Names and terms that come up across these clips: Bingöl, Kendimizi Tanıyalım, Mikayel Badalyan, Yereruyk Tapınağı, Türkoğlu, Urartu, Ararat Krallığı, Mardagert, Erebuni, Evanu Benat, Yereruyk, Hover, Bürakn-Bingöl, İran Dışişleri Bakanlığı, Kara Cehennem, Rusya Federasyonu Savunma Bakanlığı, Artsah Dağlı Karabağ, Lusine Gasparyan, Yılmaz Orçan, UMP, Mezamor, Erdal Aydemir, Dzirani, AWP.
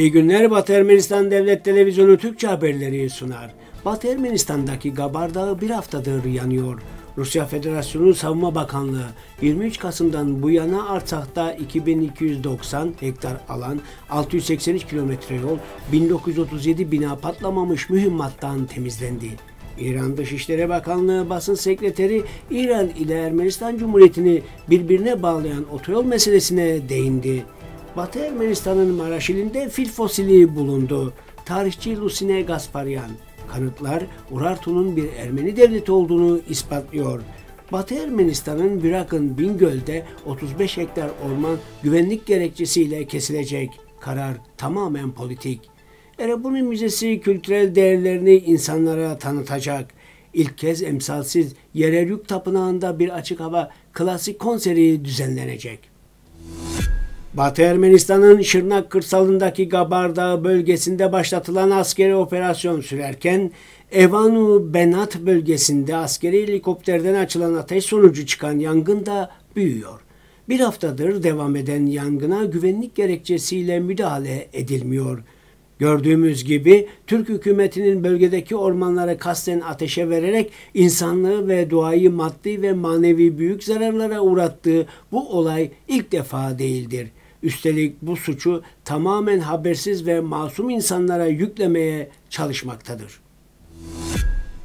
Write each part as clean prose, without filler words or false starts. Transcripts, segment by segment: İyi günler. Batı Ermenistan Devlet Televizyonu Türkçe haberleri sunar. Batı Ermenistan'daki Gabar Dağı bir haftadır yanıyor. Rusya Federasyonu Savunma Bakanlığı 23 Kasım'dan bu yana Artsah'ta 2290 hektar alan, 683 kilometre yol, 1937 bina patlamamış mühimmattan temizlendi. İran Dışişleri Bakanlığı basın sekreteri İran ile Ermenistan Cumhuriyeti'ni birbirine bağlayan otoyol meselesine değindi. Batı Ermenistan'ın Maraş ilinde fil fosili bulundu. Tarihçi Lusine Gasparyan, kanıtlar Urartu'nun bir Ermeni devleti olduğunu ispatlıyor. Batı Ermenistan'ın Bürakn-Bingöl'de 35 hektar orman güvenlik gerekçesiyle kesilecek. Karar tamamen politik. Erebuni Müzesi kültürel değerlerini insanlara tanıtacak. İlk kez emsalsiz Yereruyk Tapınağı'nda bir açık hava klasik konseri düzenlenecek. Batı Ermenistan'ın Şırnak kırsalındaki Gabar Dağı bölgesinde başlatılan askeri operasyon sürerken, Evanu Benat bölgesinde askeri helikopterden açılan ateş sonucu çıkan yangın da büyüyor. Bir haftadır devam eden yangına güvenlik gerekçesiyle müdahale edilmiyor. Gördüğümüz gibi Türk hükümetinin bölgedeki ormanları kasten ateşe vererek insanlığı ve doğayı maddi ve manevi büyük zararlara uğrattığı bu olay ilk defa değildir. Üstelik bu suçu tamamen habersiz ve masum insanlara yüklemeye çalışmaktadır.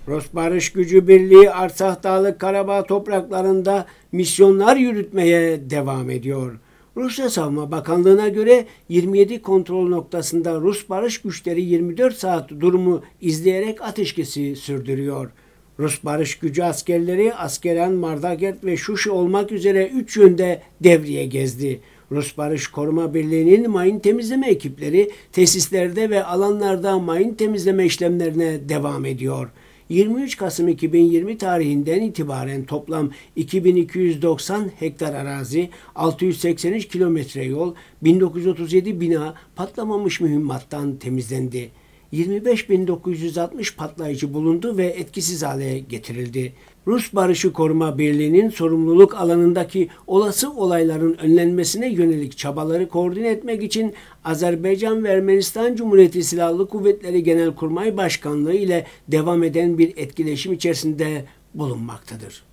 Rus Barış Gücü Birliği Artsah Dağlı Karabağ topraklarında misyonlar yürütmeye devam ediyor. Rusya Savunma Bakanlığı'na göre 27 kontrol noktasında Rus barış güçleri 24 saat durumu izleyerek ateşkesi sürdürüyor. Rus barış gücü askerleri Askeran, Mardagert ve Şuşa olmak üzere 3 yönde devriye gezdi. Rus Barış Koruma Birliği'nin mayın temizleme ekipleri tesislerde ve alanlarda mayın temizleme işlemlerine devam ediyor. 23 Kasım 2020 tarihinden itibaren toplam 2290 hektar arazi, 683 kilometre yol, 1937 bina patlamamış mühimmattan temizlendi. 25.960 patlayıcı bulundu ve etkisiz hale getirildi. Rus Barışı Koruma Birliği'nin sorumluluk alanındaki olası olayların önlenmesine yönelik çabaları koordine etmek için Azerbaycan ve Ermenistan Cumhuriyeti Silahlı Kuvvetleri Genelkurmay Başkanlığı ile devam eden bir etkileşim içerisinde bulunmaktadır.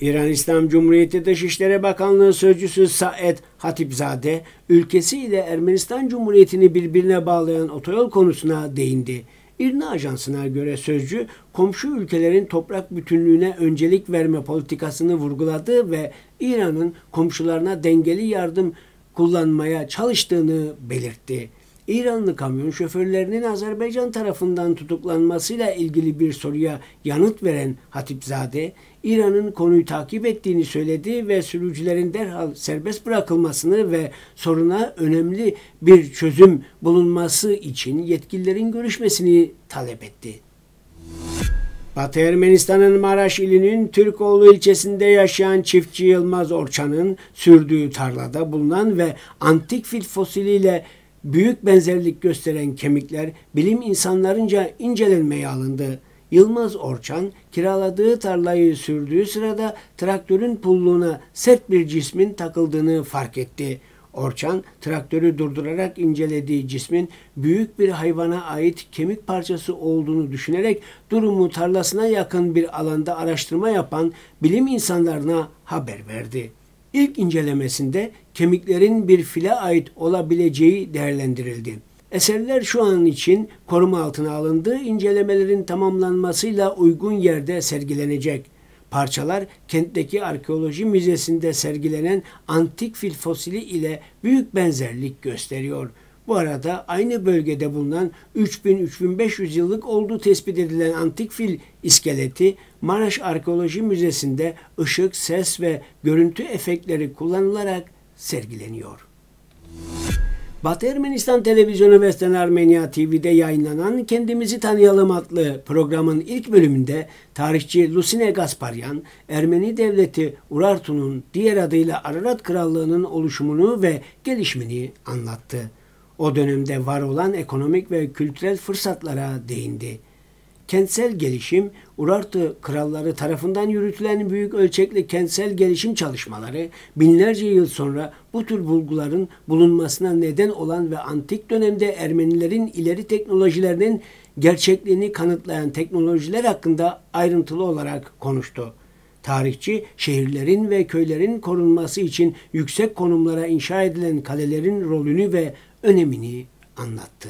İran İslam Cumhuriyeti Dışişleri Bakanlığı Sözcüsü Sa'ed Hatipzade, ülkesi ile Ermenistan Cumhuriyeti'ni birbirine bağlayan otoyol konusuna değindi. İRNA Ajansı'na göre sözcü, komşu ülkelerin toprak bütünlüğüne öncelik verme politikasını vurguladı ve İran'ın komşularına dengeli yardım kullanmaya çalıştığını belirtti. İranlı kamyon şoförlerinin Azerbaycan tarafından tutuklanmasıyla ilgili bir soruya yanıt veren Hatipzade, İran'ın konuyu takip ettiğini söyledi ve sürücülerin derhal serbest bırakılmasını ve soruna önemli bir çözüm bulunması için yetkililerin görüşmesini talep etti. Batı Ermenistan'ın Maraş ilinin Türkoğlu ilçesinde yaşayan çiftçi Yılmaz Orçan'ın sürdüğü tarlada bulunan ve antik fil fosiliyle büyük benzerlik gösteren kemikler bilim insanlarınca incelenmeye alındı. Yılmaz Orçan, kiraladığı tarlayı sürdüğü sırada traktörün pulluğuna sert bir cismin takıldığını fark etti. Orçan, traktörü durdurarak incelediği cismin büyük bir hayvana ait kemik parçası olduğunu düşünerek durumu tarlasına yakın bir alanda araştırma yapan bilim insanlarına haber verdi. İlk incelemesinde kemiklerin bir file ait olabileceği değerlendirildi. Eserler şu an için koruma altına alındı, incelemelerin tamamlanmasıyla uygun yerde sergilenecek. Parçalar kentteki arkeoloji müzesinde sergilenen antik fil fosili ile büyük benzerlik gösteriyor. Bu arada aynı bölgede bulunan 3000-3500 yıllık olduğu tespit edilen antik fil iskeleti Maraş Arkeoloji Müzesi'nde ışık, ses ve görüntü efektleri kullanılarak sergileniyor. Batı Ermenistan Televizyonu Western Armenia TV'de yayınlanan Kendimizi Tanıyalım adlı programın ilk bölümünde tarihçi Lusine Gasparyan, Ermeni Devleti Urartu'nun diğer adıyla Ararat Krallığı'nın oluşumunu ve gelişimini anlattı. O dönemde var olan ekonomik ve kültürel fırsatlara değindi. kentsel gelişim, Urartu kralları tarafından yürütülen büyük ölçekli kentsel gelişim çalışmaları, binlerce yıl sonra bu tür bulguların bulunmasına neden olan ve antik dönemde Ermenilerin ileri teknolojilerinin gerçekliğini kanıtlayan teknolojiler hakkında ayrıntılı olarak konuştu. Tarihçi, şehirlerin ve köylerin korunması için yüksek konumlara inşa edilen kalelerin rolünü ve önemini anlattı.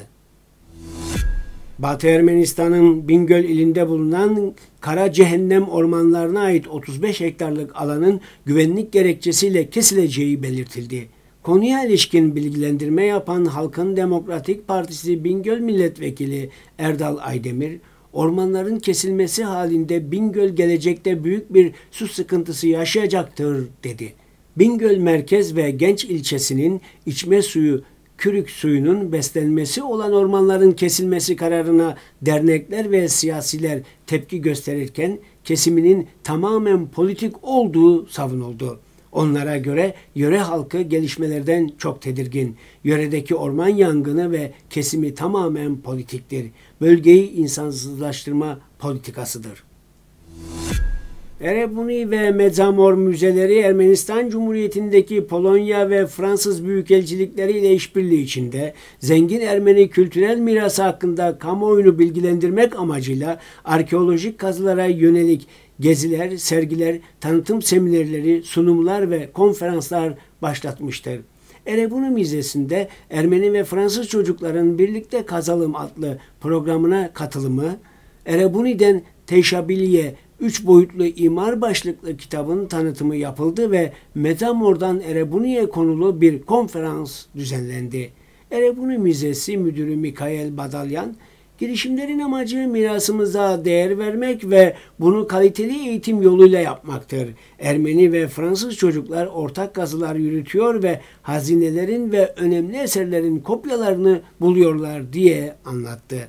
Batı Ermenistan'ın Bingöl ilinde bulunan Kara Cehennem ormanlarına ait 35 hektarlık alanın güvenlik gerekçesiyle kesileceği belirtildi. Konuya ilişkin bilgilendirme yapan Halkın Demokratik Partisi Bingöl Milletvekili Erdal Aydemir, ormanların kesilmesi halinde Bingöl gelecekte büyük bir su sıkıntısı yaşayacaktır dedi. Bingöl Merkez ve Genç ilçesinin içme suyu Kürük suyunun beslenmesi olan ormanların kesilmesi kararına dernekler ve siyasiler tepki gösterirken kesiminin tamamen politik olduğu savunuldu. Onlara göre yöre halkı gelişmelerden çok tedirgin. Yöredeki orman yangını ve kesimi tamamen politiktir. Bölgeyi insansızlaştırma politikasıdır. Erebuni ve Mezamor müzeleri Ermenistan Cumhuriyeti'ndeki Polonya ve Fransız büyükelçilikleri ile işbirliği içinde zengin Ermeni kültürel mirası hakkında kamuoyunu bilgilendirmek amacıyla arkeolojik kazılara yönelik geziler, sergiler, tanıtım seminerleri, sunumlar ve konferanslar başlatmıştır. Erebuni Müzesi'nde Ermeni ve Fransız çocukların Birlikte Kazalım adlı programına katılımı, Erebuni'den Teşabiliye 3 boyutlu imar başlıklı kitabın tanıtımı yapıldı ve Mezamor'dan Erebuni'ye konulu bir konferans düzenlendi. Erebuni Müzesi Müdürü Mikayel Badalyan, girişimlerin amacı mirasımıza değer vermek ve bunu kaliteli eğitim yoluyla yapmaktır. Ermeni ve Fransız çocuklar ortak kazılar yürütüyor ve hazinelerin ve önemli eserlerin kopyalarını buluyorlar diye anlattı.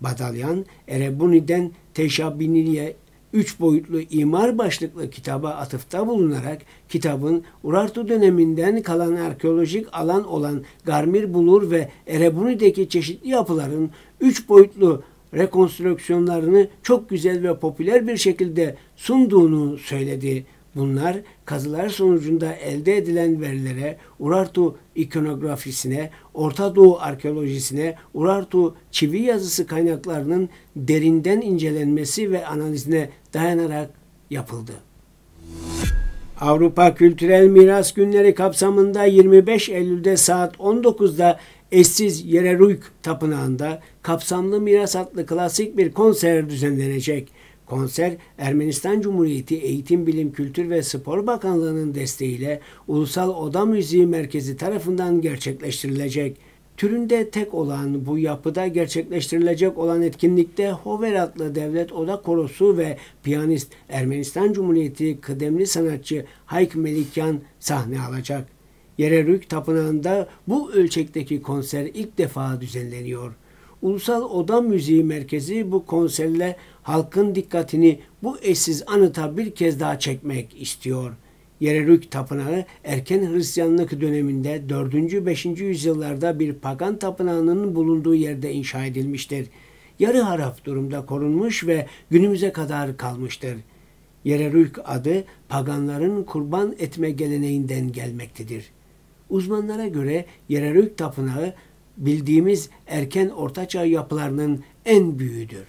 Badalyan, Erebuni'den Teşabiniye 3 boyutlu imar başlıklı kitaba atıfta bulunarak kitabın Urartu döneminden kalan arkeolojik alan olan Karmir Bulur ve Erebuni'deki çeşitli yapıların 3 boyutlu rekonstrüksiyonlarını çok güzel ve popüler bir şekilde sunduğunu söyledi. Bunlar kazılar sonucunda elde edilen verilere, Urartu ikonografisine, Orta Doğu arkeolojisine, Urartu çivi yazısı kaynaklarının derinden incelenmesi ve analizine dayanarak yapıldı. Avrupa Kültürel Miras Günleri kapsamında 25 Eylül'de saat 19'da eşsiz Yereruyk Tapınağı'nda kapsamlı miras adlı klasik bir konser düzenlenecek. Konser, Ermenistan Cumhuriyeti Eğitim, Bilim, Kültür ve Spor Bakanlığı'nın desteğiyle Ulusal Oda Müziği Merkezi tarafından gerçekleştirilecek. Türünde tek olan bu yapıda gerçekleştirilecek olan etkinlikte Hover adlı devlet oda korosu ve piyanist Ermenistan Cumhuriyeti kıdemli sanatçı Hayk Melikyan sahne alacak. Yereruyk Tapınağı'nda bu ölçekteki konser ilk defa düzenleniyor. Ulusal Oda Müziği Merkezi bu konserle halkın dikkatini bu eşsiz anıta bir kez daha çekmek istiyor. Yereruyk Tapınağı erken Hristiyanlık döneminde 4.-5. yüzyıllarda bir pagan tapınağının bulunduğu yerde inşa edilmiştir. Yarı harap durumda korunmuş ve günümüze kadar kalmıştır. Yereruyk adı paganların kurban etme geleneğinden gelmektedir. Uzmanlara göre Yereruyk Tapınağı bildiğimiz erken ortaçağ yapılarının en büyüğüdür.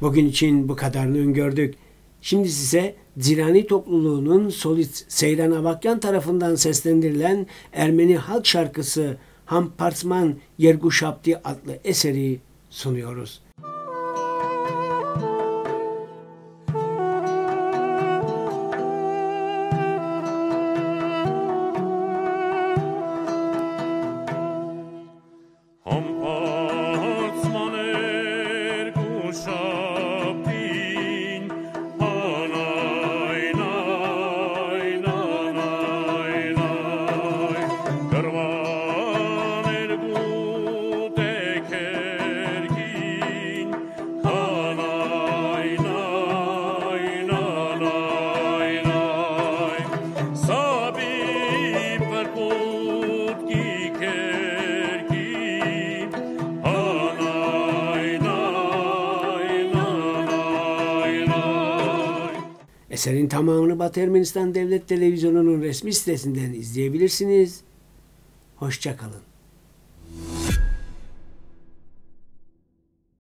Bugün için bu kadarını öngördük. Şimdi size Dzirani topluluğunun solist Seyran Avakyan tarafından seslendirilen Ermeni halk şarkısı Hamparsman Yerguşapti adlı eseri sunuyoruz. Eserin tamamını Batı Ermenistan Devlet Televizyonu'nun resmi sitesinden izleyebilirsiniz. Hoşça kalın.